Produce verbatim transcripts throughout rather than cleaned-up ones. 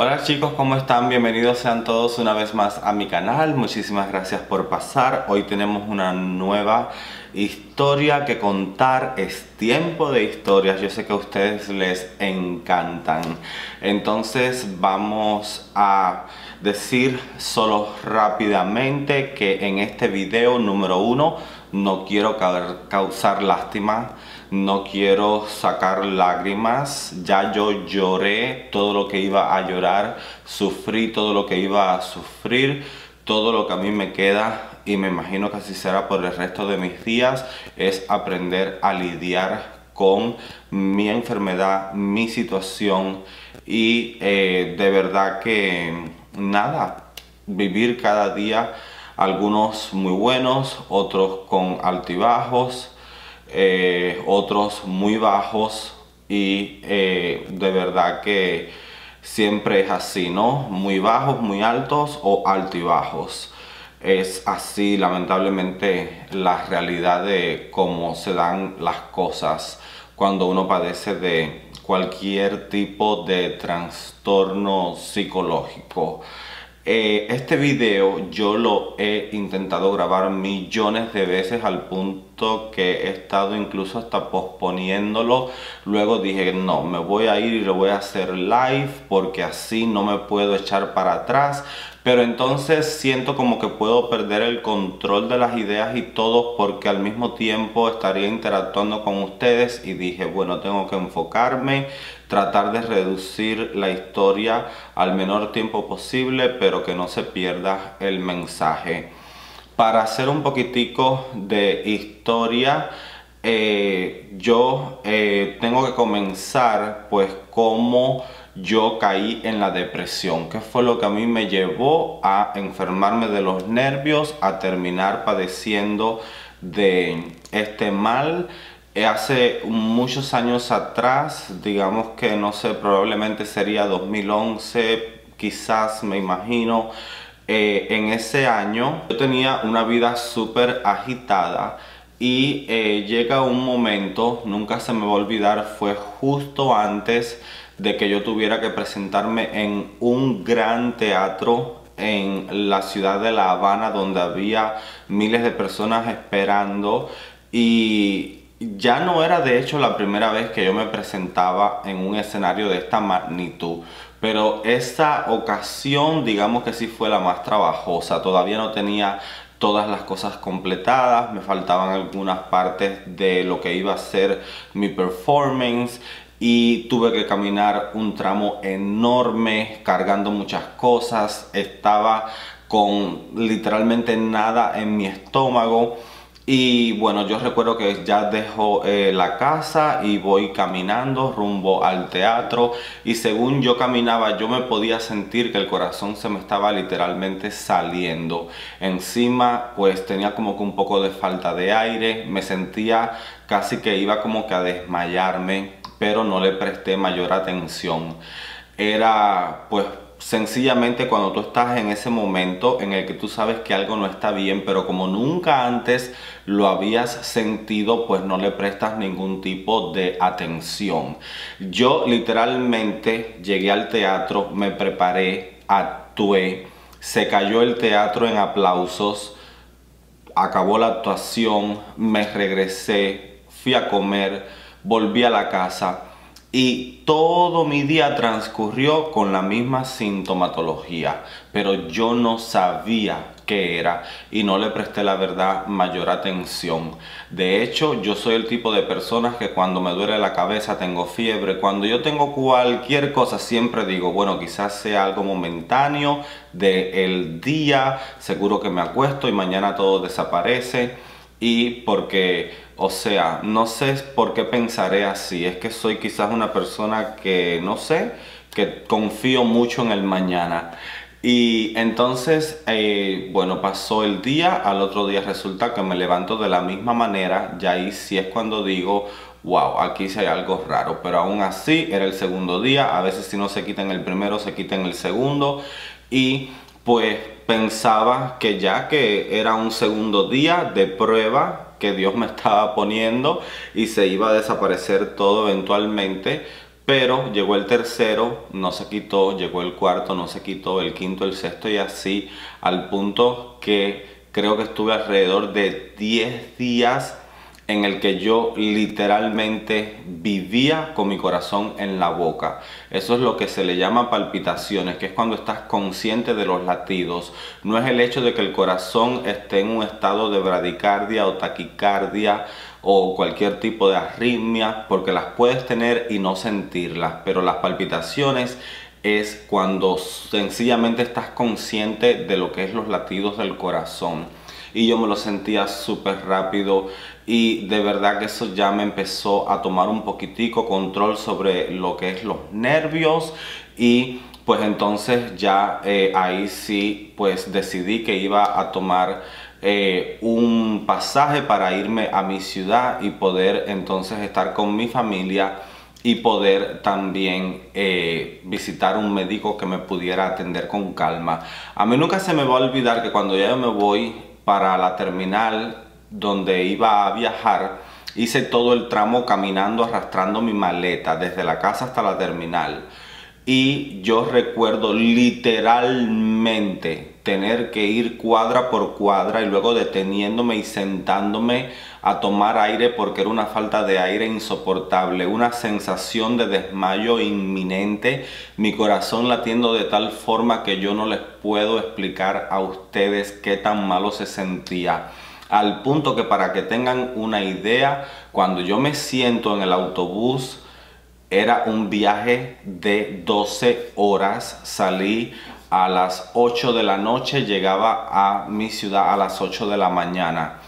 Hola chicos, ¿cómo están? Bienvenidos sean todos una vez más a mi canal. Muchísimas gracias por pasar. Hoy tenemos una nueva historia que contar. Es tiempo de historias. Yo sé que a ustedes les encantan. Entonces vamos a decir solo rápidamente que en este video número uno no quiero causar lástima, no quiero sacar lágrimas. Ya yo lloré todo lo que iba a llorar, sufrí todo lo que iba a sufrir, todo lo que a mí me queda, y me imagino que así será por el resto de mis días, es aprender a lidiar con mi enfermedad, mi situación, y eh, de verdad que nada, vivir cada día, algunos muy buenos, otros con altibajos, Eh, otros muy bajos, y eh, de verdad que siempre es así, ¿no? Muy bajos, muy altos o altibajos. Es así, lamentablemente, la realidad de cómo se dan las cosas cuando uno padece de cualquier tipo de trastorno psicológico. Eh, este video yo lo he intentado grabar millones de veces, al punto que he estado incluso hasta posponiéndolo. Luego dije, no, me voy a ir y lo voy a hacer live porque así no me puedo echar para atrás. Pero entonces siento como que puedo perder el control de las ideas y todo, porque al mismo tiempo estaría interactuando con ustedes, y dije, bueno, tengo que enfocarme, tratar de reducir la historia al menor tiempo posible, pero que no se pierda el mensaje. Para hacer un poquitico de historia, eh, yo eh, tengo que comenzar pues como yo caí en la depresión, que fue lo que a mí me llevó a enfermarme de los nervios, a terminar padeciendo de este mal. Hace muchos años atrás, digamos que no sé, probablemente sería dos mil once, quizás, me imagino. Eh, en ese año yo tenía una vida súper agitada. Y eh, llega un momento, nunca se me va a olvidar, fue justo antes de que yo tuviera que presentarme en un gran teatro en la ciudad de La Habana, donde había miles de personas esperando. Y ya no era, de hecho, la primera vez que yo me presentaba en un escenario de esta magnitud, pero esa ocasión, digamos que sí fue la más trabajosa. Todavía no tenía todas las cosas completadas, me faltaban algunas partes de lo que iba a ser mi performance, y tuve que caminar un tramo enorme cargando muchas cosas. Estaba con literalmente nada en mi estómago. Y bueno, yo recuerdo que ya dejo eh, la casa y voy caminando rumbo al teatro, y según yo caminaba yo me podía sentir que el corazón se me estaba literalmente saliendo. Encima pues tenía como que un poco de falta de aire, me sentía casi que iba como que a desmayarme, pero no le presté mayor atención. Era pues sencillamente cuando tú estás en ese momento en el que tú sabes que algo no está bien, pero como nunca antes lo habías sentido, pues no le prestas ningún tipo de atención. Yo literalmente llegué al teatro, me preparé, actué, se cayó el teatro en aplausos, acabó la actuación, me regresé, fui a comer, volví a la casa. Y todo mi día transcurrió con la misma sintomatología, pero yo no sabía qué era y no le presté, la verdad, mayor atención. De hecho, yo soy el tipo de personas que cuando me duele la cabeza, tengo fiebre, cuando yo tengo cualquier cosa, siempre digo, bueno, quizás sea algo momentáneo del día, seguro que me acuesto y mañana todo desaparece. Y porque, o sea, no sé por qué pensaré así. Es que soy quizás una persona que, no sé, que confío mucho en el mañana. Y entonces, eh, bueno, pasó el día. Al otro día resulta que me levanto de la misma manera. Y ahí sí es cuando digo, wow, aquí sí hay algo raro. Pero aún así, era el segundo día. A veces si no se quita en el primero, se quita en el segundo. Y pues pensaba que ya que era un segundo día de prueba que Dios me estaba poniendo y se iba a desaparecer todo eventualmente, pero llegó el tercero, no se quitó, llegó el cuarto, no se quitó, el quinto, el sexto y así, al punto que creo que estuve alrededor de diez días en el que yo literalmente vivía con mi corazón en la boca. Eso es lo que se le llama palpitaciones, que es cuando estás consciente de los latidos. No es el hecho de que el corazón esté en un estado de bradicardia o taquicardia o cualquier tipo de arritmia, porque las puedes tener y no sentirlas, pero las palpitaciones es cuando sencillamente estás consciente de lo que es los latidos del corazón. Y yo me lo sentía súper rápido y de verdad que eso ya me empezó a tomar un poquitico control sobre lo que es los nervios. Y pues entonces ya eh, ahí sí pues decidí que iba a tomar eh, un pasaje para irme a mi ciudad y poder entonces estar con mi familia y poder también eh, visitar un médico que me pudiera atender con calma. A mí nunca se me va a olvidar que cuando ya yo me voy para la terminal donde iba a viajar, hice todo el tramo caminando, arrastrando mi maleta desde la casa hasta la terminal. Y yo recuerdo literalmente tener que ir cuadra por cuadra y luego deteniéndome y sentándome a tomar aire porque era una falta de aire insoportable, una sensación de desmayo inminente, mi corazón latiendo de tal forma que yo no les puedo explicar a ustedes qué tan malo se sentía. Al punto que, para que tengan una idea, cuando yo me siento en el autobús, era un viaje de doce horas, salí a las ocho de la noche, llegaba a mi ciudad a las ocho de la mañana.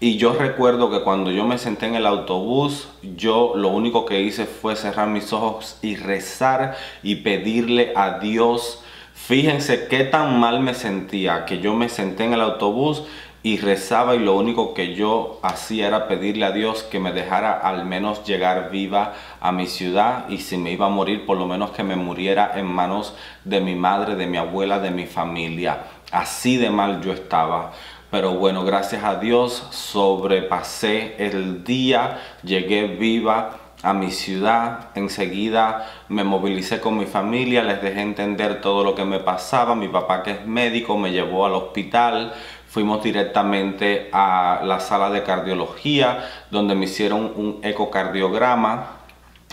Y yo recuerdo que cuando yo me senté en el autobús, yo lo único que hice fue cerrar mis ojos y rezar y pedirle a Dios. Fíjense qué tan mal me sentía, que yo me senté en el autobús y rezaba y lo único que yo hacía era pedirle a Dios que me dejara al menos llegar viva a mi ciudad, y si me iba a morir, por lo menos que me muriera en manos de mi madre, de mi abuela, de mi familia. Así de mal yo estaba. Pero bueno, gracias a Dios sobrepasé el día, llegué viva a mi ciudad. Enseguida me movilicé con mi familia, les dejé entender todo lo que me pasaba. Mi papá, que es médico, me llevó al hospital. Fuimos directamente a la sala de cardiología donde me hicieron un ecocardiograma,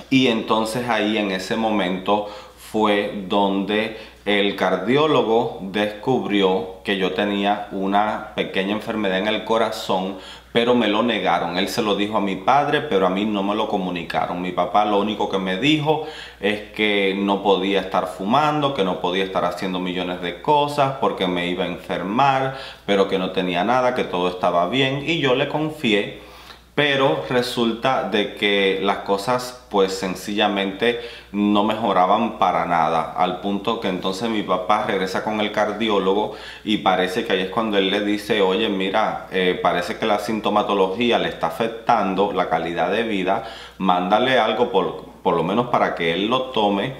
y entonces ahí en ese momento fue donde el cardiólogo descubrió que yo tenía una pequeña enfermedad en el corazón, pero me lo negaron. Él se lo dijo a mi padre, pero a mí no me lo comunicaron. Mi papá lo único que me dijo es que no podía estar fumando, que no podía estar haciendo millones de cosas porque me iba a enfermar, pero que no tenía nada, que todo estaba bien, y yo le confié. Pero resulta de que las cosas pues sencillamente no mejoraban para nada, al punto que entonces mi papá regresa con el cardiólogo y parece que ahí es cuando él le dice: oye, mira, eh, parece que la sintomatología le está afectando la calidad de vida, mándale algo por, por lo menos para que él lo tome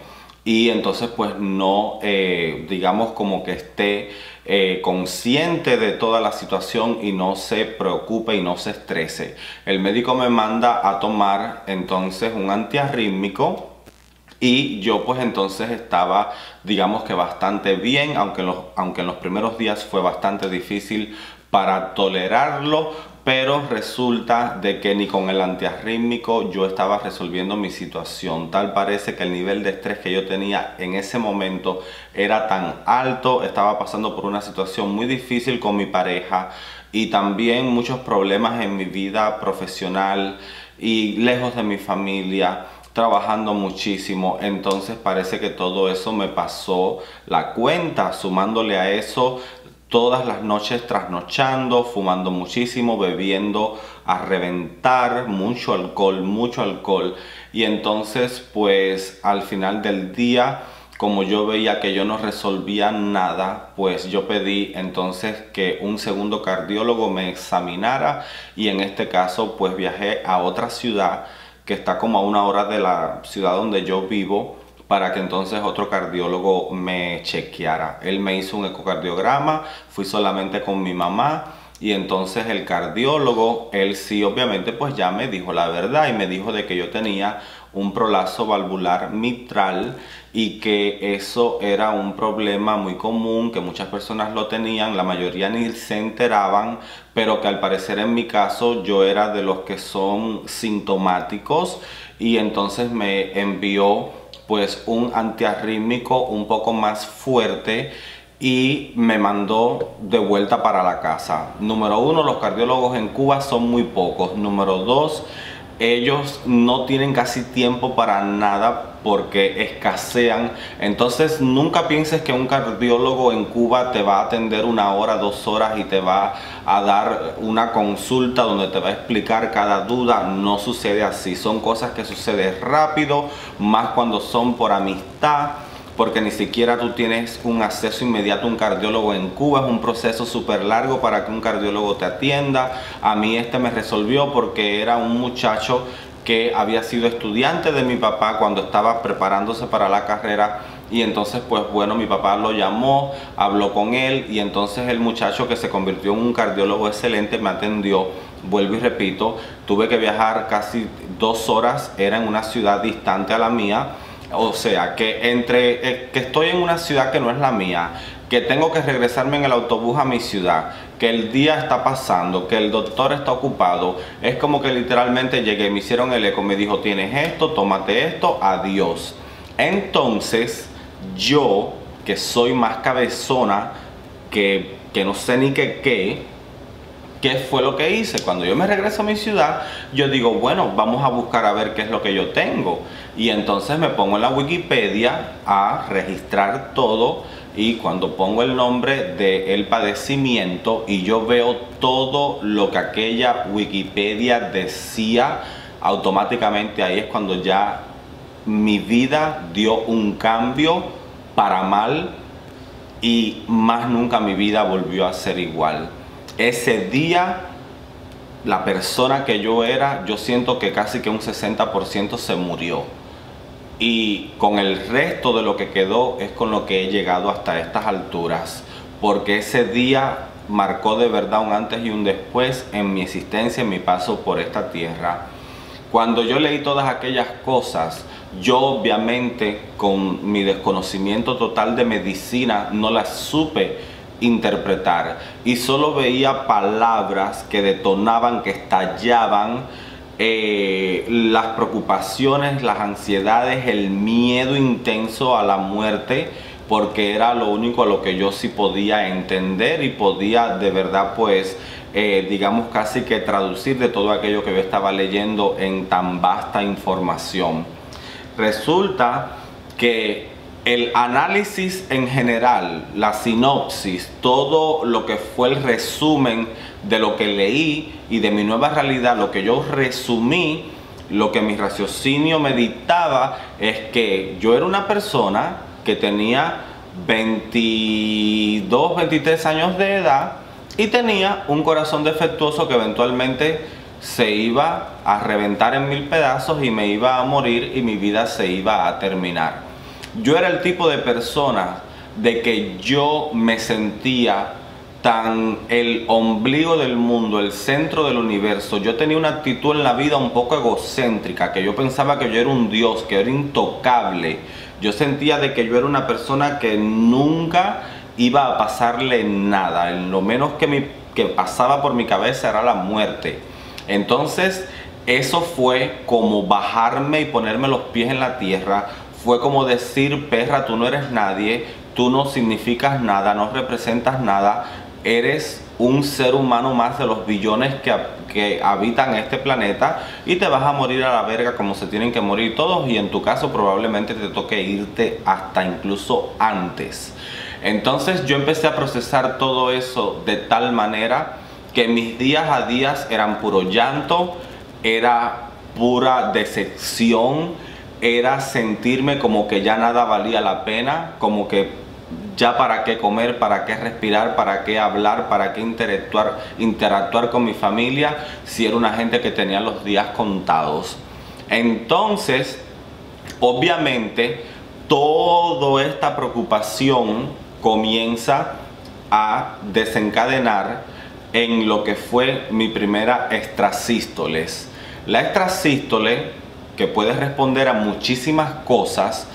y entonces pues no, eh, digamos como que esté Eh, consciente de toda la situación y no se preocupe y no se estrese. El médico me manda a tomar entonces un antiarrítmico y yo pues entonces estaba, digamos que bastante bien, aunque en los, aunque en los primeros días fue bastante difícil para tolerarlo, pero resulta de que ni con el antiarrítmico yo estaba resolviendo mi situación. Tal parece que el nivel de estrés que yo tenía en ese momento era tan alto, estaba pasando por una situación muy difícil con mi pareja y también muchos problemas en mi vida profesional y lejos de mi familia, trabajando muchísimo. Entonces parece que todo eso me pasó la cuenta, sumándole a eso todas las noches trasnochando, fumando muchísimo, bebiendo a reventar, mucho alcohol, mucho alcohol. Y entonces pues al final del día, como yo veía que yo no resolvía nada, pues yo pedí entonces que un segundo cardiólogo me examinara, y en este caso pues viajé a otra ciudad que está como a una hora de la ciudad donde yo vivo, para que entonces otro cardiólogo me chequeara. Él me hizo un ecocardiograma, fui solamente con mi mamá, y entonces el cardiólogo, él sí obviamente pues ya me dijo la verdad y me dijo de que yo tenía un prolapso valvular mitral, y que eso era un problema muy común, que muchas personas lo tenían, la mayoría ni se enteraban, pero que al parecer en mi caso yo era de los que son sintomáticos, y entonces me envió pues un antiarrítmico un poco más fuerte y me mandó de vuelta para la casa. Número uno, los cardiólogos en Cuba son muy pocos. Número dos, ellos no tienen casi tiempo para nada porque escasean. Entonces nunca pienses que un cardiólogo en Cuba te va a atender una hora, dos horas y te va a dar una consulta donde te va a explicar cada duda. No sucede así. Son cosas que suceden rápido, más cuando son por amistad, porque ni siquiera tú tienes un acceso inmediato a un cardiólogo en Cuba. Es un proceso súper largo para que un cardiólogo te atienda. A mí este me resolvió porque era un muchacho que había sido estudiante de mi papá cuando estaba preparándose para la carrera, y entonces pues bueno, mi papá lo llamó, habló con él, y entonces el muchacho, que se convirtió en un cardiólogo excelente, me atendió. Vuelvo y repito, tuve que viajar casi dos horas, era en una ciudad distante a la mía. O sea, que entre eh, que estoy en una ciudad que no es la mía, que tengo que regresarme en el autobús a mi ciudad, que el día está pasando, que el doctor está ocupado, es como que literalmente llegué, me hicieron el eco, me dijo: tienes esto, tómate esto, adiós. Entonces yo, que soy más cabezona que, que no sé ni qué qué, ¿qué fue lo que hice? Cuando yo me regreso a mi ciudad, yo digo, bueno, vamos a buscar a ver qué es lo que yo tengo. Y entonces me pongo en la Wikipedia a registrar todo, y cuando pongo el nombre del padecimiento y yo veo todo lo que aquella Wikipedia decía, automáticamente ahí es cuando ya mi vida dio un cambio para mal, y más nunca mi vida volvió a ser igual. Ese día, la persona que yo era, yo siento que casi que un sesenta por ciento se murió. Y con el resto de lo que quedó es con lo que he llegado hasta estas alturas. Porque ese día marcó de verdad un antes y un después en mi existencia, en mi paso por esta tierra. Cuando yo leí todas aquellas cosas, yo obviamente con mi desconocimiento total de medicina no las supe interpretar, y solo veía palabras que detonaban, que estallaban eh, las preocupaciones, las ansiedades, el miedo intenso a la muerte, porque era lo único a lo que yo sí podía entender y podía de verdad pues eh, digamos casi que traducir de todo aquello que yo estaba leyendo en tan vasta información. Resulta que el análisis en general, la sinopsis, todo lo que fue el resumen de lo que leí y de mi nueva realidad, lo que yo resumí, lo que mi raciocinio meditaba, es que yo era una persona que tenía veintidós, veintitrés años de edad y tenía un corazón defectuoso que eventualmente se iba a reventar en mil pedazos y me iba a morir y mi vida se iba a terminar. Yo era el tipo de persona de que yo me sentía tan el ombligo del mundo, el centro del universo. Yo tenía una actitud en la vida un poco egocéntrica, que yo pensaba que yo era un dios, que era intocable. Yo sentía de que yo era una persona que nunca iba a pasarle nada. Lo menos que, mi, que pasaba por mi cabeza era la muerte. Entonces, eso fue como bajarme y ponerme los pies en la tierra. Fue como decir: perra, tú no eres nadie, tú no significas nada, no representas nada, eres un ser humano más de los billones que, que habitan este planeta, y te vas a morir a la verga como se tienen que morir todos, y en tu caso probablemente te toque irte hasta incluso antes. Entonces yo empecé a procesar todo eso de tal manera que mis días a días eran puro llanto, era pura decepción, era sentirme como que ya nada valía la pena, como que ya para qué comer, para qué respirar, para qué hablar, para qué interactuar, interactuar con mi familia, si era una gente que tenía los días contados. Entonces, obviamente, toda esta preocupación comienza a desencadenar en lo que fue mi primera extrasístole. La extrasístole que puede responder a muchísimas cosas,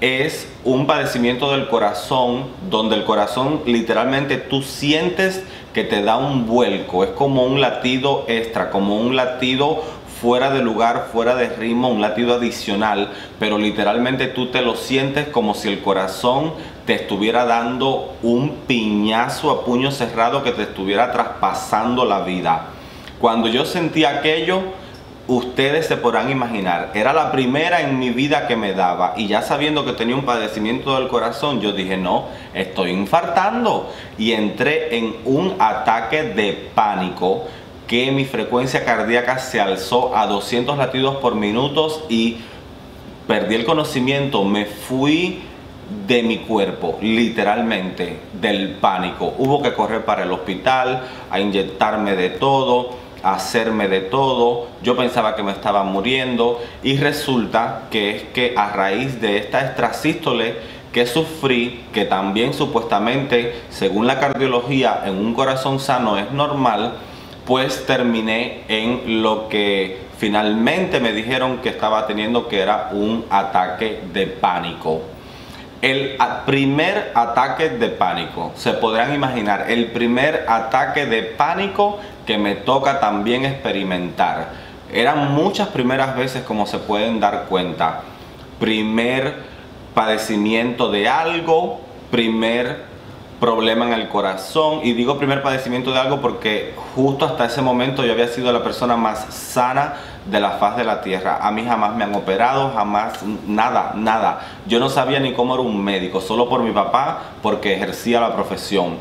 es un padecimiento del corazón, donde el corazón literalmente tú sientes que te da un vuelco, es como un latido extra, como un latido fuera de lugar, fuera de ritmo, un latido adicional, pero literalmente tú te lo sientes como si el corazón te estuviera dando un piñazo a puño cerrado que te estuviera traspasando la vida. Cuando yo sentí aquello, ustedes se podrán imaginar, era la primera en mi vida que me daba, y ya sabiendo que tenía un padecimiento del corazón, yo dije, no, estoy infartando, y entré en un ataque de pánico que mi frecuencia cardíaca se alzó a doscientos latidos por minuto y perdí el conocimiento, me fui de mi cuerpo, literalmente, del pánico. Hubo que correr para el hospital, a inyectarme de todo, hacerme de todo. Yo pensaba que me estaba muriendo y resulta que es que a raíz de esta extrasístole que sufrí, que también supuestamente según la cardiología en un corazón sano es normal, pues terminé en lo que finalmente me dijeron que estaba teniendo, que era un ataque de pánico. El primer ataque de pánico, se podrán imaginar, el primer ataque de pánico que me toca también experimentar. Eran muchas primeras veces, como se pueden dar cuenta. Primer padecimiento de algo, primer problema en el corazón. Y digo primer padecimiento de algo porque justo hasta ese momento yo había sido la persona más sana de la faz de la tierra. A mí jamás me han operado, jamás, nada, nada. Yo no sabía ni cómo era un médico, solo por mi papá, porque ejercía la profesión.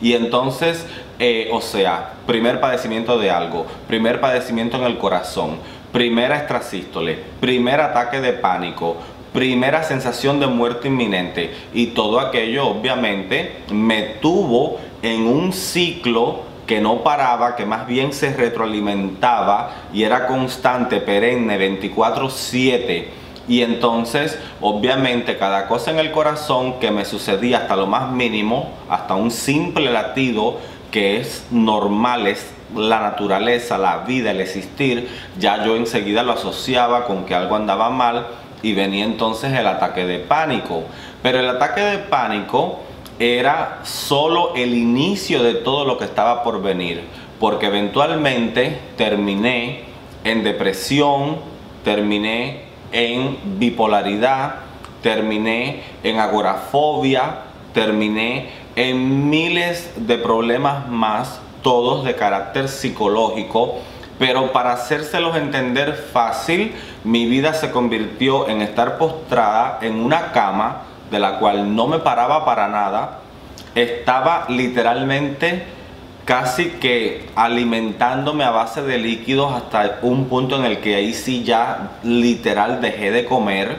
Y entonces, eh, o sea, primer padecimiento de algo, primer padecimiento en el corazón, primera extrasístole, primer ataque de pánico, primera sensación de muerte inminente. Y todo aquello, obviamente, me tuvo en un ciclo que no paraba, que más bien se retroalimentaba y era constante, perenne, veinticuatro siete. Y entonces, obviamente, cada cosa en el corazón que me sucedía, hasta lo más mínimo, hasta un simple latido que es normal, es la naturaleza, la vida, el existir, ya yo enseguida lo asociaba con que algo andaba mal y venía entonces el ataque de pánico. Pero el ataque de pánico era solo el inicio de todo lo que estaba por venir, porque eventualmente terminé en depresión, terminé en bipolaridad, terminé en agorafobia, terminé en miles de problemas más, todos de carácter psicológico. Pero para hacérselos entender fácil, mi vida se convirtió en estar postrada en una cama de la cual no me paraba para nada. Estaba literalmente casi que alimentándome a base de líquidos hasta un punto en el que ahí sí ya literal dejé de comer.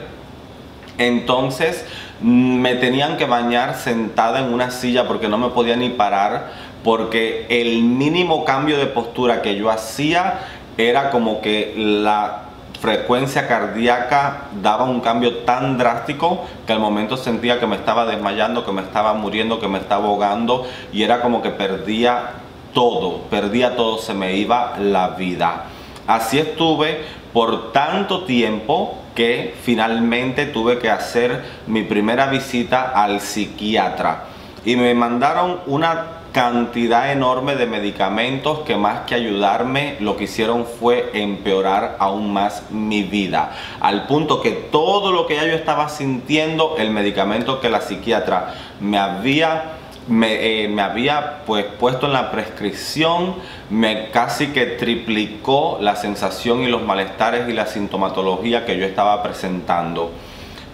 Entonces me tenían que bañar sentada en una silla porque no me podía ni parar, porque el mínimo cambio de postura que yo hacía era como que la frecuencia cardíaca daba un cambio tan drástico que al momento sentía que me estaba desmayando, que me estaba muriendo, que me estaba ahogando, y era como que perdía todo, perdía todo, se me iba la vida. Así estuve por tanto tiempo que finalmente tuve que hacer mi primera visita al psiquiatra y me mandaron una cantidad enorme de medicamentos que, más que ayudarme, lo que hicieron fue empeorar aún más mi vida, al punto que todo lo que ya yo estaba sintiendo, el medicamento que la psiquiatra me había me, eh, me había pues puesto en la prescripción, me casi que triplicó la sensación y los malestares y la sintomatología que yo estaba presentando.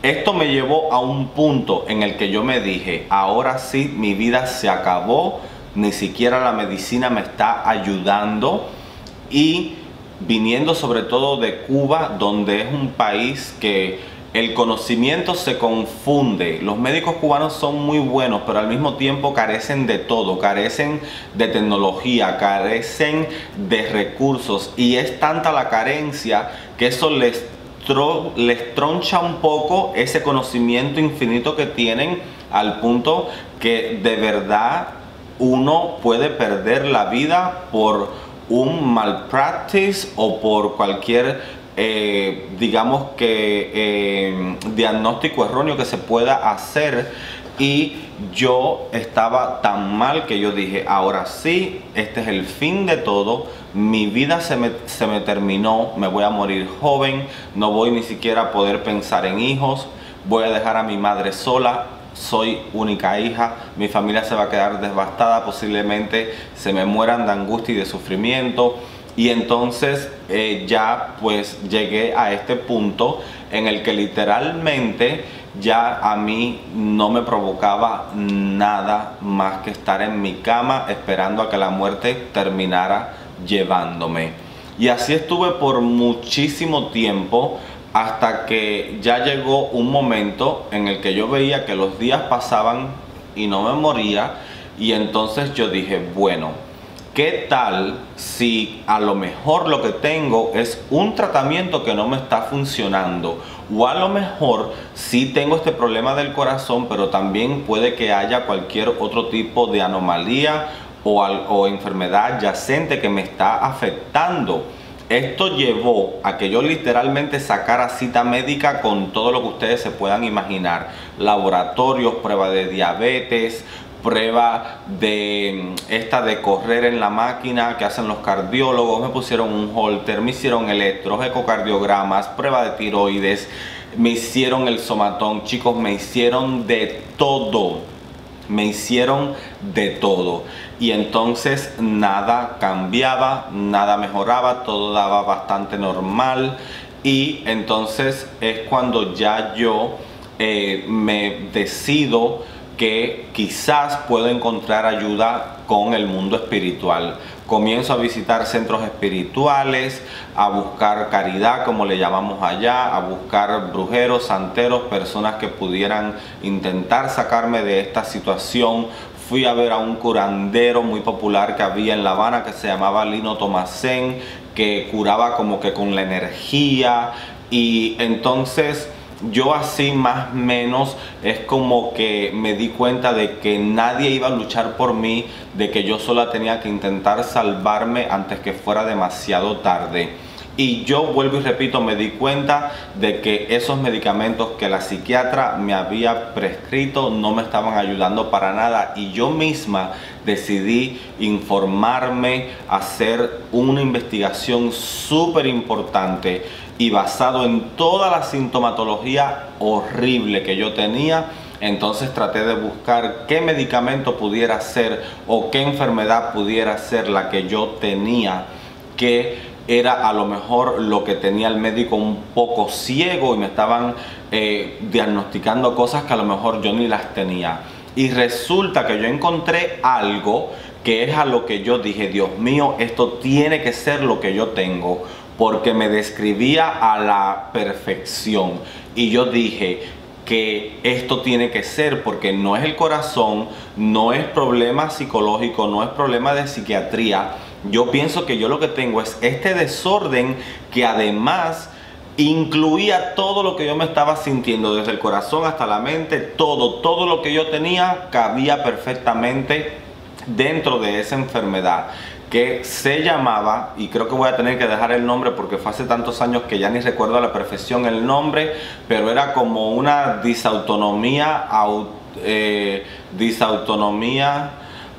Esto me llevó a un punto en el que yo me dije, ahora sí, mi vida se acabó, ni siquiera la medicina me está ayudando. Y viniendo sobre todo de Cuba, donde es un país que el conocimiento se confunde. Los médicos cubanos son muy buenos, pero al mismo tiempo carecen de todo, carecen de tecnología, carecen de recursos, y es tanta la carencia que eso les les troncha un poco ese conocimiento infinito que tienen, al punto que de verdad uno puede perder la vida por un malpractice o por cualquier eh, digamos que eh, diagnóstico erróneo que se pueda hacer. Y yo estaba tan mal que yo dije, ahora sí, este es el fin de todo, mi vida se me, se me terminó, me voy a morir joven, no voy ni siquiera a poder pensar en hijos, voy a dejar a mi madre sola, soy única hija, mi familia se va a quedar devastada, posiblemente se me mueran de angustia y de sufrimiento. Y entonces eh, ya pues llegué a este punto en el que literalmente ya a mí no me provocaba nada más que estar en mi cama esperando a que la muerte terminara llevándome. Y así estuve por muchísimo tiempo hasta que ya llegó un momento en el que yo veía que los días pasaban y no me moría. Y entonces yo dije, bueno, ¿qué tal si a lo mejor lo que tengo es un tratamiento que no me está funcionando? O a lo mejor sí tengo este problema del corazón, pero también puede que haya cualquier otro tipo de anomalía o, al, o enfermedad yacente que me está afectando. Esto llevó a que yo literalmente sacara cita médica con todo lo que ustedes se puedan imaginar. Laboratorios, prueba de diabetes, prueba de esta de correr en la máquina que hacen los cardiólogos, me pusieron un holter, me hicieron electros, ecocardiogramas, prueba de tiroides, me hicieron el somatón, chicos, me hicieron de todo, me hicieron de todo. Y entonces nada cambiaba, nada mejoraba, todo daba bastante normal. Y entonces es cuando ya yo eh, me decido que quizás puedo encontrar ayuda con el mundo espiritual. Comienzo a visitar centros espirituales, a buscar caridad, como le llamamos allá, a buscar brujeros, santeros, personas que pudieran intentar sacarme de esta situación. Fui a ver a un curandero muy popular que había en La Habana que se llamaba Lino Tomasén, que curaba como que con la energía. Y entonces yo así más o menos es como que me di cuenta de que nadie iba a luchar por mí, de que yo sola tenía que intentar salvarme antes que fuera demasiado tarde. Y yo vuelvo y repito, me di cuenta de que esos medicamentos que la psiquiatra me había prescrito no me estaban ayudando para nada. Y yo misma decidí informarme, hacer una investigación súper importante. Y basado en toda la sintomatología horrible que yo tenía, entonces traté de buscar qué medicamento pudiera ser o qué enfermedad pudiera ser la que yo tenía, que era a lo mejor lo que tenía el médico un poco ciego y me estaban eh, diagnosticando cosas que a lo mejor yo ni las tenía. Y resulta que yo encontré algo que es a lo que yo dije, Dios mío, esto tiene que ser lo que yo tengo, porque me describía a la perfección. Y yo dije que esto tiene que ser, porque no es el corazón, no es problema psicológico, no es problema de psiquiatría. Yo pienso que yo lo que tengo es este desorden que además incluía todo lo que yo me estaba sintiendo, desde el corazón hasta la mente, todo, todo lo que yo tenía cabía perfectamente dentro de esa enfermedad, que se llamaba, y creo que voy a tener que dejar el nombre porque fue hace tantos años que ya ni recuerdo a la perfección el nombre, pero era como una disautonomía, eh, disautonomía,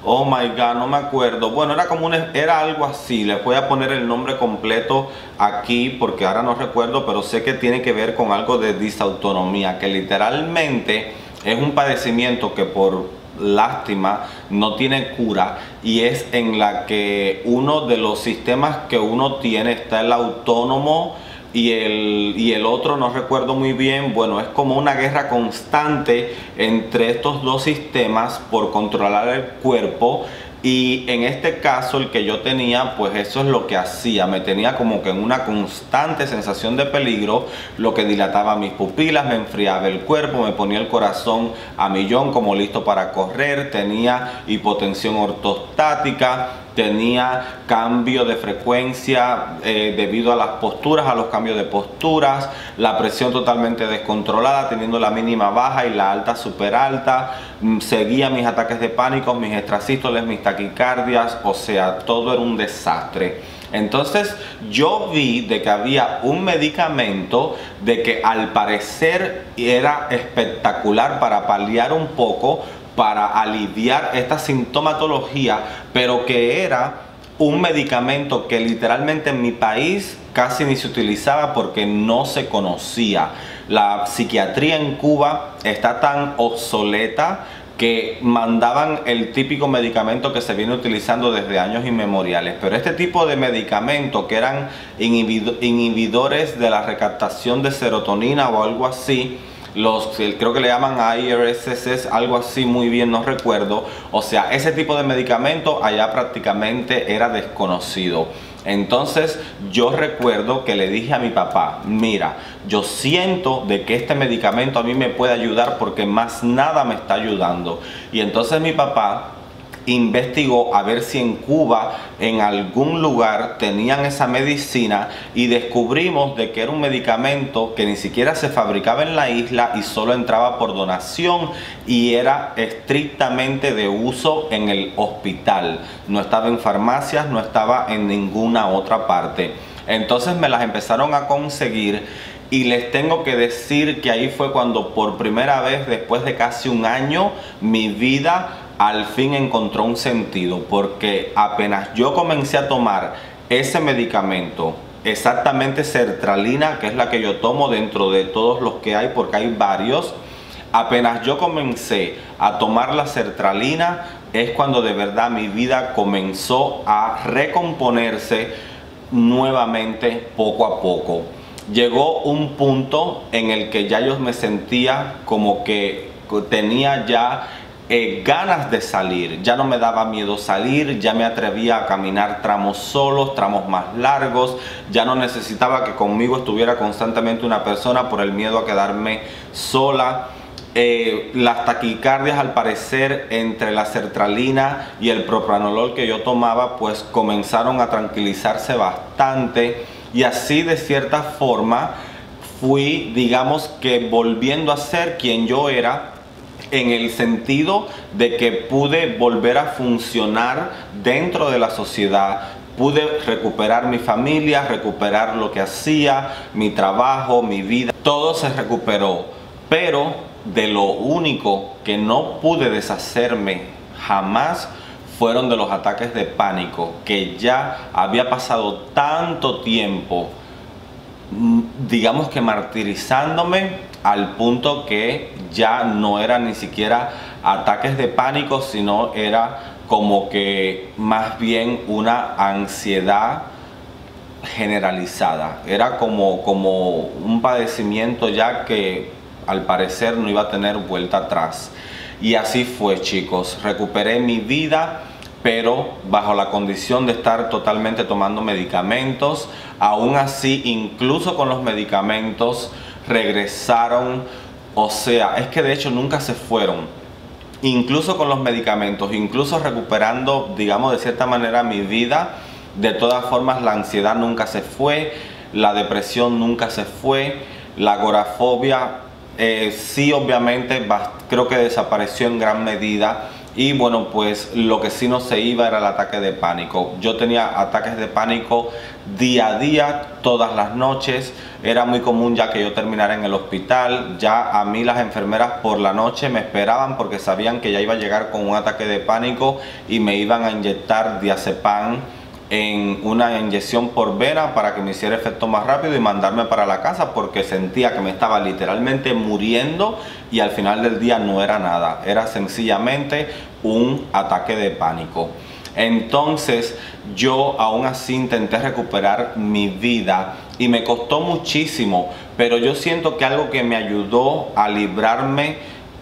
oh my god, no me acuerdo. Bueno, era como una, era algo así, les voy a poner el nombre completo aquí porque ahora no recuerdo, pero sé que tiene que ver con algo de disautonomía, que literalmente es un padecimiento que por lástima no tiene cura, y es en la que uno de los sistemas que uno tiene está el autónomo y el, y el otro no recuerdo muy bien. Bueno, es como una guerra constante entre estos dos sistemas por controlar el cuerpo. Y en este caso el que yo tenía, pues eso es lo que hacía, me tenía como que en una constante sensación de peligro, lo que dilataba mis pupilas, me enfriaba el cuerpo, me ponía el corazón a millón como listo para correr, tenía hipotensión ortostática, tenía cambio de frecuencia eh, debido a las posturas, a los cambios de posturas, la presión totalmente descontrolada, teniendo la mínima baja y la alta super alta, seguía mis ataques de pánico, mis extrasístoles, mis taquicardias, o sea, todo era un desastre. Entonces yo vi de que había un medicamento de que al parecer era espectacular para paliar un poco, para aliviar esta sintomatología, pero que era un medicamento que literalmente en mi país casi ni se utilizaba porque no se conocía. La psiquiatría en Cuba está tan obsoleta que mandaban el típico medicamento que se viene utilizando desde años inmemoriales. Pero este tipo de medicamentos que eran inhibidores de la recaptación de serotonina o algo así, los creo que le llaman a I R S S, algo así, muy bien no recuerdo. O sea, ese tipo de medicamento allá prácticamente era desconocido. Entonces yo recuerdo que le dije a mi papá: mira, yo siento de que este medicamento a mí me puede ayudar porque más nada me está ayudando. Y entonces mi papá investigó a ver si en Cuba en algún lugar tenían esa medicina, y descubrimos de que era un medicamento que ni siquiera se fabricaba en la isla y solo entraba por donación y era estrictamente de uso en el hospital. No estaba en farmacias, no estaba en ninguna otra parte. Entonces me las empezaron a conseguir. Y les tengo que decir que ahí fue cuando por primera vez, después de casi un año, mi vida al fin encontró un sentido. Porque apenas yo comencé a tomar ese medicamento, exactamente sertralina, que es la que yo tomo dentro de todos los que hay, porque hay varios. Apenas yo comencé a tomar la sertralina es cuando de verdad mi vida comenzó a recomponerse nuevamente poco a poco. Llegó un punto en el que ya yo me sentía como que tenía ya eh, ganas de salir. Ya no me daba miedo salir, ya me atrevía a caminar tramos solos, tramos más largos. Ya no necesitaba que conmigo estuviera constantemente una persona por el miedo a quedarme sola. Eh, las taquicardias, al parecer, entre la sertralina y el propranolol que yo tomaba, pues comenzaron a tranquilizarse bastante. Y así, de cierta forma, fui, digamos que, volviendo a ser quien yo era, en el sentido de que pude volver a funcionar dentro de la sociedad. Pude recuperar mi familia, recuperar lo que hacía, mi trabajo, mi vida. Todo se recuperó, pero de lo único que no pude deshacerme jamás fueron de los ataques de pánico, que ya había pasado tanto tiempo, digamos que martirizándome, al punto que ya no eran ni siquiera ataques de pánico, sino era como que más bien una ansiedad generalizada. Era como, como un padecimiento ya que al parecer no iba a tener vuelta atrás. Y así fue, chicos. Recuperé mi vida, pero bajo la condición de estar totalmente tomando medicamentos. Aún así, incluso con los medicamentos, regresaron. O sea, es que de hecho nunca se fueron. Incluso con los medicamentos, incluso recuperando, digamos, de cierta manera mi vida, de todas formas la ansiedad nunca se fue, la depresión nunca se fue, la agorafobia Eh, sí, obviamente, creo que desapareció en gran medida. Y bueno, pues lo que sí no se iba era el ataque de pánico. Yo tenía ataques de pánico día a día, todas las noches. Era muy común ya que yo terminara en el hospital. Ya a mí las enfermeras por la noche me esperaban porque sabían que ya iba a llegar con un ataque de pánico y me iban a inyectar diazepam en una inyección por vena para que me hiciera efecto más rápido y mandarme para la casa, porque sentía que me estaba literalmente muriendo y al final del día no era nada, era sencillamente un ataque de pánico. Entonces yo aún así intenté recuperar mi vida y me costó muchísimo, pero yo siento que algo que me ayudó a librarme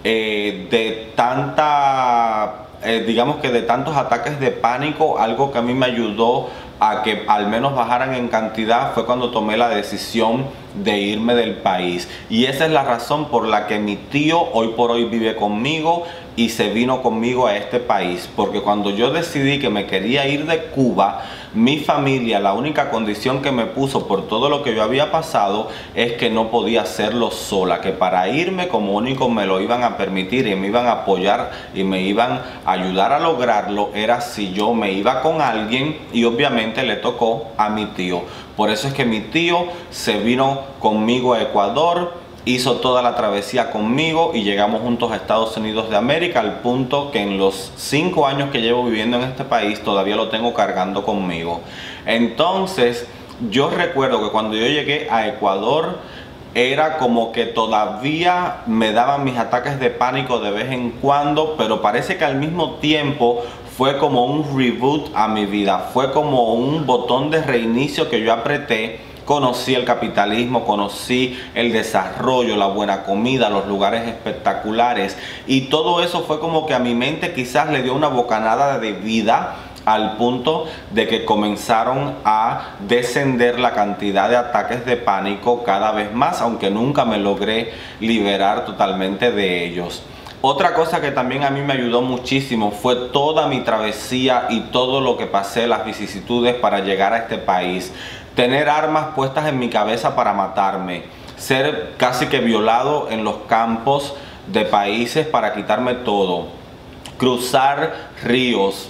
eh, de tanta... Eh, digamos que de tantos ataques de pánico, algo que a mí me ayudó a que al menos bajaran en cantidad, fue cuando tomé la decisión de irme del país. Y esa es la razón por la que mi tío hoy por hoy vive conmigo y se vino conmigo a este país. Porque cuando yo decidí que me quería ir de Cuba, mi familia, la única condición que me puso por todo lo que yo había pasado es que no podía hacerlo sola, que para irme como único me lo iban a permitir y me iban a apoyar y me iban a ayudar a lograrlo era si yo me iba con alguien, y obviamente le tocó a mi tío. Por eso es que mi tío se vino conmigo a Ecuador, hizo toda la travesía conmigo y llegamos juntos a Estados Unidos de América, al punto que en los cinco años que llevo viviendo en este país todavía lo tengo cargando conmigo. Entonces, yo recuerdo que cuando yo llegué a Ecuador era como que todavía me daban mis ataques de pánico de vez en cuando, pero parece que al mismo tiempo fue como un reboot a mi vida, fue como un botón de reinicio que yo apreté. Conocí el capitalismo, conocí el desarrollo, la buena comida, los lugares espectaculares, y todo eso fue como que a mi mente quizás le dio una bocanada de vida, al punto de que comenzaron a descender la cantidad de ataques de pánico cada vez más, aunque nunca me logré liberar totalmente de ellos. Otra cosa que también a mí me ayudó muchísimo fue toda mi travesía y todo lo que pasé, las vicisitudes para llegar a este país. Tener armas puestas en mi cabeza para matarme, ser casi que violado en los campos de países para quitarme todo, cruzar ríos,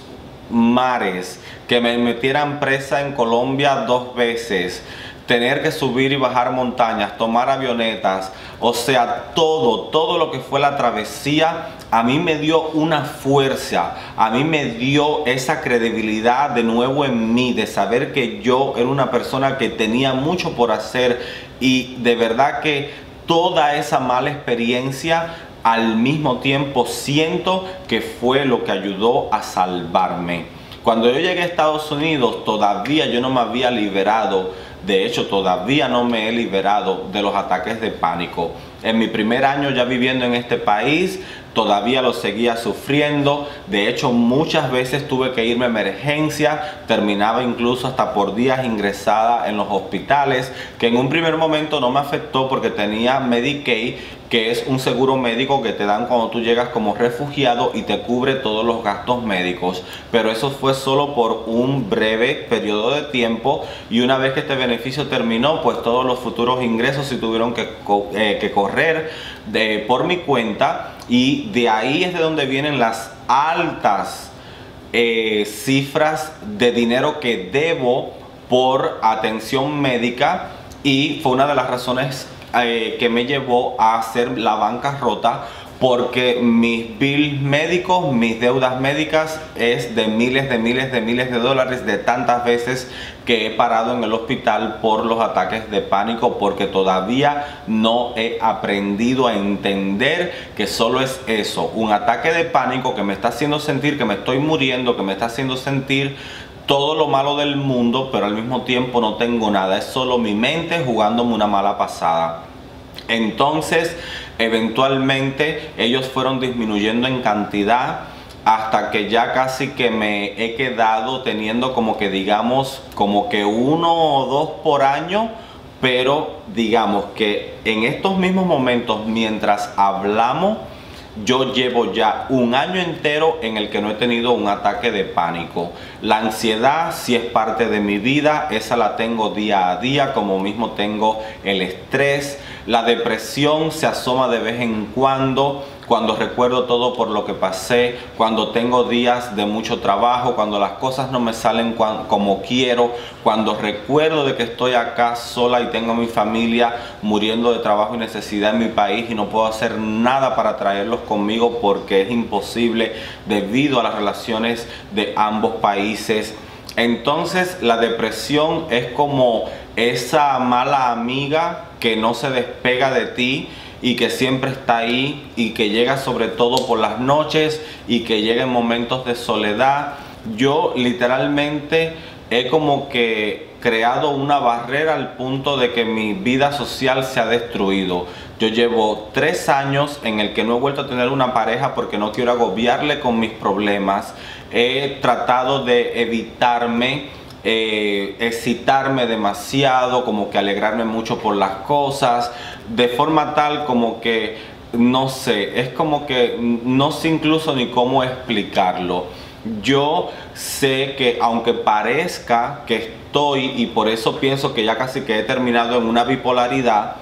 mares, que me metieran presa en Colombia dos veces, tener que subir y bajar montañas, tomar avionetas, o sea, todo, todo lo que fue la travesía, a mí me dio una fuerza, a mí me dio esa credibilidad de nuevo en mí, de saber que yo era una persona que tenía mucho por hacer, y de verdad que toda esa mala experiencia al mismo tiempo siento que fue lo que ayudó a salvarme. Cuando yo llegué a Estados Unidos todavía yo no me había liberado, de hecho todavía no me he liberado de los ataques de pánico. En mi primer año ya viviendo en este país todavía lo seguía sufriendo, de hecho muchas veces tuve que irme a emergencia, terminaba incluso hasta por días ingresada en los hospitales, que en un primer momento no me afectó porque tenía Medicaid, que es un seguro médico que te dan cuando tú llegas como refugiado y te cubre todos los gastos médicos, pero eso fue solo por un breve periodo de tiempo, y una vez que este beneficio terminó, pues todos los futuros ingresos se tuvieron que, eh, que correr de, por mi cuenta. Y de ahí es de donde vienen las altas eh, cifras de dinero que debo por atención médica, y fue una de las razones eh, que me llevó a hacer la bancarrota, porque mis bills médicos, mis deudas médicas es de miles de miles de miles de dólares, de tantas veces que he parado en el hospital por los ataques de pánico, porque todavía no he aprendido a entender que solo es eso, un ataque de pánico que me está haciendo sentir que me estoy muriendo, que me está haciendo sentir todo lo malo del mundo, pero al mismo tiempo no tengo nada, es solo mi mente jugándome una mala pasada. Entonces, eventualmente ellos fueron disminuyendo en cantidad, hasta que ya casi que me he quedado teniendo como que digamos como que uno o dos por año, pero digamos que en estos mismos momentos mientras hablamos yo llevo ya un año entero en el que no he tenido un ataque de pánico. La ansiedad sí es parte de mi vida, esa la tengo día a día, como mismo tengo el estrés. La depresión se asoma de vez en cuando, cuando recuerdo todo por lo que pasé, cuando tengo días de mucho trabajo, cuando las cosas no me salen como quiero, cuando recuerdo de que estoy acá sola y tengo a mi familia muriendo de trabajo y necesidad en mi país y no puedo hacer nada para traerlos conmigo porque es imposible debido a las relaciones de ambos países. Entonces la depresión es como esa mala amiga que no se despega de ti y que siempre está ahí, y que llega sobre todo por las noches, y que llega en momentos de soledad. Yo literalmente he como que creado una barrera al punto de que mi vida social se ha destruido. Yo llevo tres años en el que no he vuelto a tener una pareja porque no quiero agobiarle con mis problemas. He tratado de evitarme eh, excitarme demasiado, como que alegrarme mucho por las cosas, de forma tal como que, no sé, es como que no sé incluso ni cómo explicarlo. Yo sé que aunque parezca que estoy, y por eso pienso que ya casi que he terminado en una bipolaridad,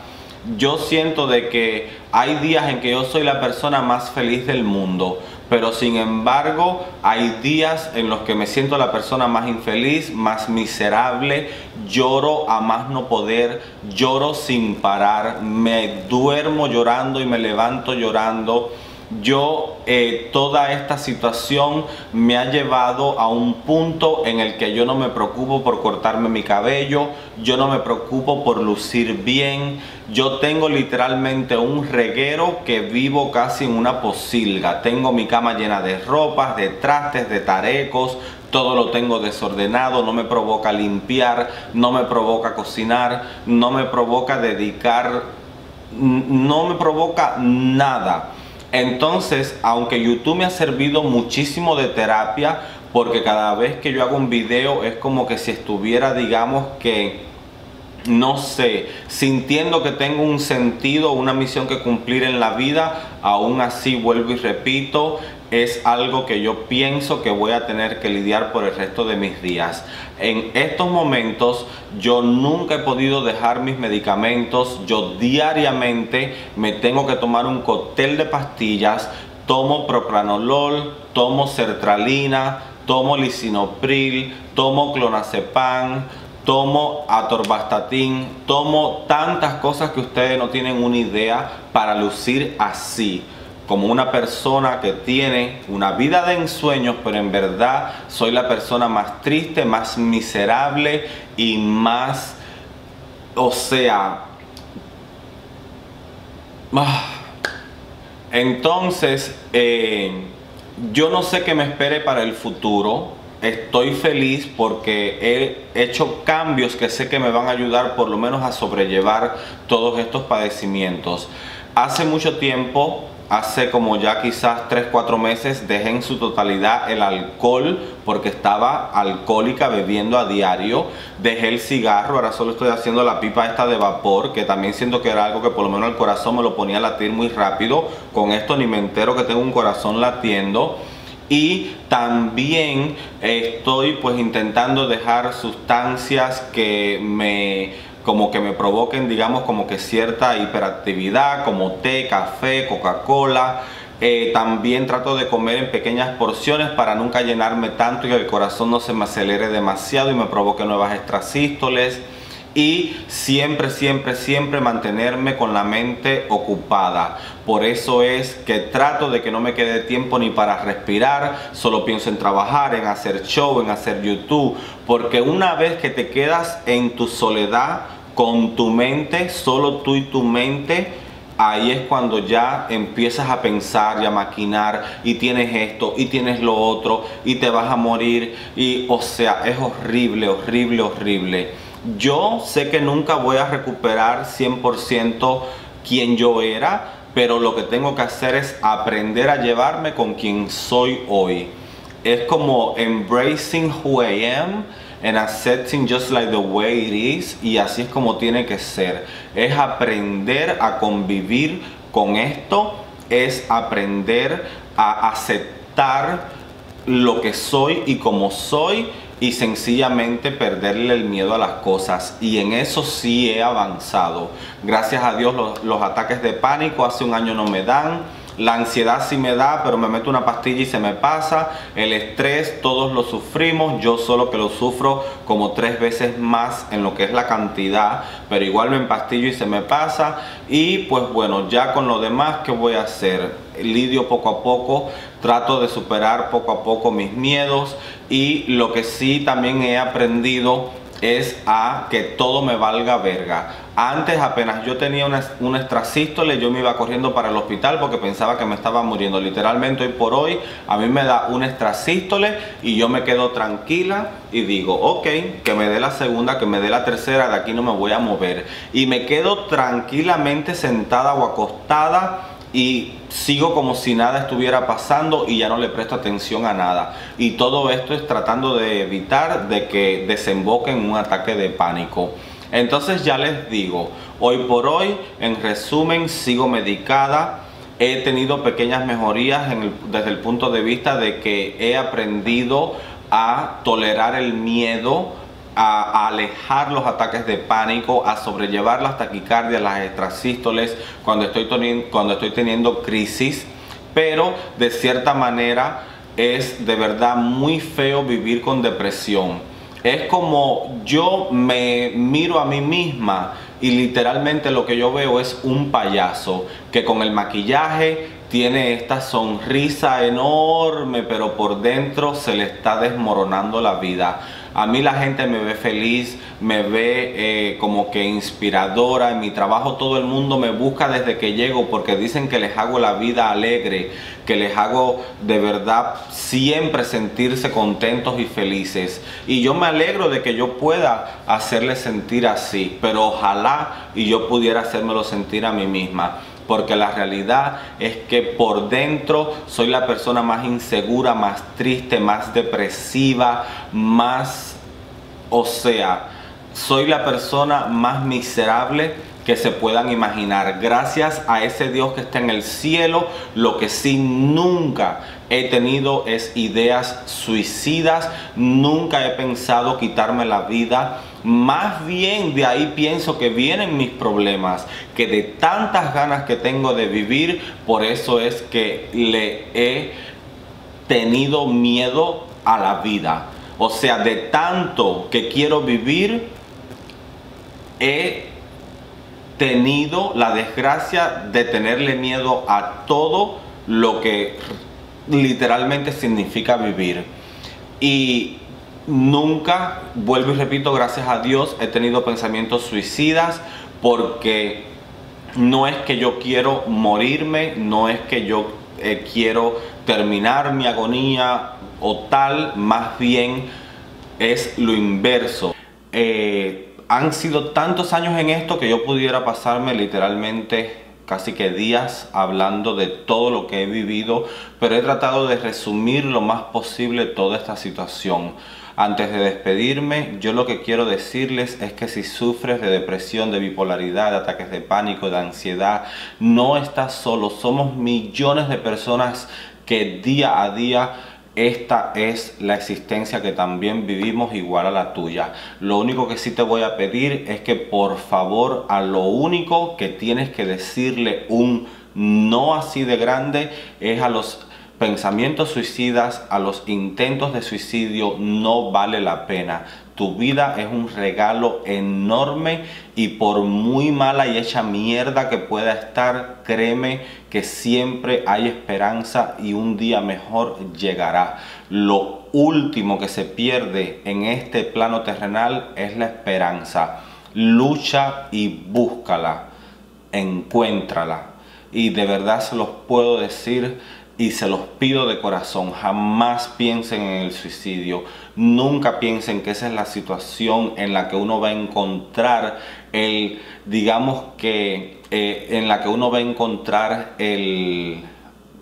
yo siento de que hay días en que yo soy la persona más feliz del mundo, pero sin embargo hay días en los que me siento la persona más infeliz, más miserable, lloro a más no poder, lloro sin parar, me duermo llorando y me levanto llorando. Yo, eh, toda esta situación me ha llevado a un punto en el que yo no me preocupo por cortarme mi cabello, yo no me preocupo por lucir bien, yo tengo literalmente un reguero que vivo casi en una posilga, tengo mi cama llena de ropas, de trastes, de tarecos, todo lo tengo desordenado, no me provoca limpiar, no me provoca cocinar, no me provoca dedicar, no me provoca nada. Entonces, aunque YouTube me ha servido muchísimo de terapia, porque cada vez que yo hago un video es como que si estuviera, digamos que, no sé, sintiendo que tengo un sentido, una misión que cumplir en la vida, aún así vuelvo y repito, es algo que yo pienso que voy a tener que lidiar por el resto de mis días. En estos momentos yo nunca he podido dejar mis medicamentos, yo diariamente me tengo que tomar un cóctel de pastillas, tomo propranolol, tomo sertralina, tomo lisinopril, tomo clonazepam, tomo atorvastatina, tomo tantas cosas que ustedes no tienen una idea para lucir así, como una persona que tiene una vida de ensueños, pero en verdad soy la persona más triste, más miserable y más, o sea, entonces eh, yo no sé qué me espere para el futuro. Estoy feliz porque he hecho cambios que sé que me van a ayudar por lo menos a sobrellevar todos estos padecimientos. Hace mucho tiempo, hace como ya quizás tres, cuatro meses, dejé en su totalidad el alcohol porque estaba alcohólica, bebiendo a diario. Dejé el cigarro, ahora solo estoy haciendo la pipa esta de vapor, que también siento que era algo que por lo menos el corazón me lo ponía a latir muy rápido. Con esto ni me entero que tengo un corazón latiendo. Y también estoy pues intentando dejar sustancias que me... como que me provoquen, digamos, como que cierta hiperactividad, como té, café, Coca-Cola. Eh, también trato de comer en pequeñas porciones para nunca llenarme tanto y que el corazón no se me acelere demasiado y me provoque nuevas extrasístoles. Y siempre, siempre, siempre mantenerme con la mente ocupada. Por eso es que trato de que no me quede tiempo ni para respirar. Solo pienso en trabajar, en hacer show, en hacer YouTube. Porque una vez que te quedas en tu soledad, con tu mente, solo tú y tu mente, ahí es cuando ya empiezas a pensar y a maquinar, y tienes esto y tienes lo otro y te vas a morir. Y o sea, es horrible, horrible, horrible. Yo sé que nunca voy a recuperar cien por ciento quien yo era, pero lo que tengo que hacer es aprender a llevarme con quien soy hoy. Es como embracing who I am and accepting just like the way it is, y así es como tiene que ser. Es aprender a convivir con esto, es aprender a aceptar lo que soy y como soy, y sencillamente perderle el miedo a las cosas. Y en eso sí he avanzado. Gracias a Dios los, los ataques de pánico hace un año no me dan. La ansiedad sí me da, pero me meto una pastilla y se me pasa. El estrés todos lo sufrimos. Yo solo que lo sufro como tres veces más en lo que es la cantidad. Pero igual me empastillo y se me pasa. Y pues bueno, ya con lo demás, ¿qué voy a hacer? Lidio poco a poco. Trato de superar poco a poco mis miedos. Y lo que sí también he aprendido es a que todo me valga verga. Antes, apenas yo tenía una, una extrasístole, yo me iba corriendo para el hospital porque pensaba que me estaba muriendo. Literalmente hoy por hoy a mí me da una extrasístole y yo me quedo tranquila y digo, ok, que me dé la segunda, que me dé la tercera, de aquí no me voy a mover. Y me quedo tranquilamente sentada o acostada y sigo como si nada estuviera pasando y ya no le presto atención a nada. Y todo esto es tratando de evitar de que desemboque en un ataque de pánico. Entonces ya les digo, hoy por hoy, en resumen, sigo medicada. He tenido pequeñas mejorías en el, desde el punto de vista de que he aprendido a tolerar el miedo, a alejar los ataques de pánico, a sobrellevar las taquicardias, las extrasístoles cuando estoy, cuando estoy teniendo crisis. Pero de cierta manera es de verdad muy feo vivir con depresión. Es como yo me miro a mí misma y literalmente lo que yo veo es un payaso que con el maquillaje tiene esta sonrisa enorme, pero por dentro se le está desmoronando la vida. A mí la gente me ve feliz, me ve eh, como que inspiradora. En mi trabajo todo el mundo me busca desde que llego porque dicen que les hago la vida alegre, que les hago de verdad siempre sentirse contentos y felices. Y yo me alegro de que yo pueda hacerles sentir así, pero ojalá y yo pudiera hacérmelo sentir a mí misma. Porque la realidad es que por dentro soy la persona más insegura, más triste, más depresiva, más... O sea, soy la persona más miserable que se puedan imaginar. Gracias a ese Dios que está en el cielo, lo que sí nunca he tenido es ideas suicidas. Nunca he pensado quitarme la vida. Más bien de ahí pienso que vienen mis problemas, que de tantas ganas que tengo de vivir, por eso es que le he tenido miedo a la vida. O sea, de tanto que quiero vivir, he tenido la desgracia de tenerle miedo a todo lo que literalmente significa vivir. Y nunca, vuelvo y repito, gracias a Dios he tenido pensamientos suicidas, porque no es que yo quiero morirme, no es que yo eh, quiero terminar mi agonía o tal, más bien es lo inverso. Eh, han sido tantos años en esto que yo pudiera pasarme literalmente casi que días hablando de todo lo que he vivido, pero he tratado de resumir lo más posible toda esta situación. Antes de despedirme, yo lo que quiero decirles es que si sufres de depresión, de bipolaridad, de ataques de pánico, de ansiedad, no estás solo. Somos millones de personas que día a día, esta es la existencia que también vivimos igual a la tuya. Lo único que sí te voy a pedir es que por favor, a lo único que tienes que decirle un no así de grande es a los pensamientos suicidas, a los intentos de suicidio. No vale la pena. Tu vida es un regalo enorme y por muy mala y hecha mierda que pueda estar, créeme que siempre hay esperanza y un día mejor llegará. Lo último que se pierde en este plano terrenal es la esperanza. Lucha y búscala, encuéntrala. Y de verdad se los puedo decir y se los pido de corazón, jamás piensen en el suicidio. Nunca piensen que esa es la situación en la que uno va a encontrar el, digamos que, eh, en la que uno va a encontrar el,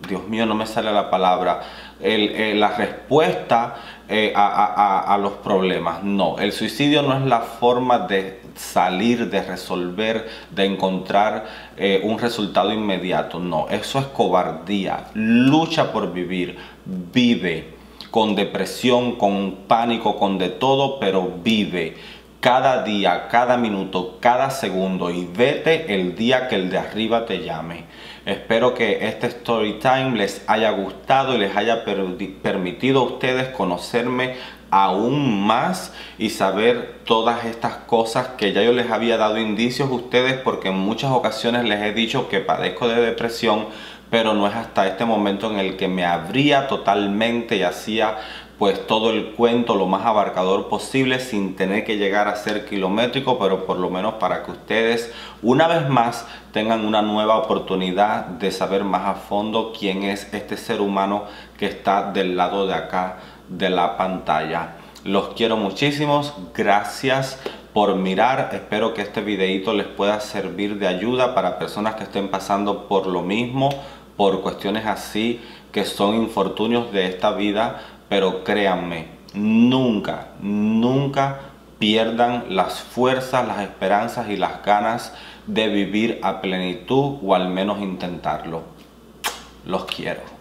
Dios mío, no me sale la palabra, el, eh, la respuesta eh, a, a, a, a los problemas. No, el suicidio no es la forma de salir, de resolver, de encontrar eh, un resultado inmediato. No, eso es cobardía. Lucha por vivir, vive con depresión, con pánico, con de todo, pero vive cada día, cada minuto, cada segundo y vete el día que el de arriba te llame. Espero que este story time les haya gustado y les haya per permitido a ustedes conocerme aún más y saber todas estas cosas que ya yo les había dado indicios a ustedes, porque en muchas ocasiones les he dicho que padezco de depresión, pero no es hasta este momento en el que me abría totalmente y hacía pues todo el cuento lo más abarcador posible sin tener que llegar a ser kilométrico, pero por lo menos para que ustedes una vez más tengan una nueva oportunidad de saber más a fondo quién es este ser humano que está del lado de acá de la pantalla. Los quiero muchísimos, gracias por mirar, espero que este videito les pueda servir de ayuda para personas que estén pasando por lo mismo. por cuestiones así que son infortunios de esta vida, pero créanme, nunca, nunca pierdan las fuerzas, las esperanzas y las ganas de vivir a plenitud, o al menos intentarlo. Los quiero.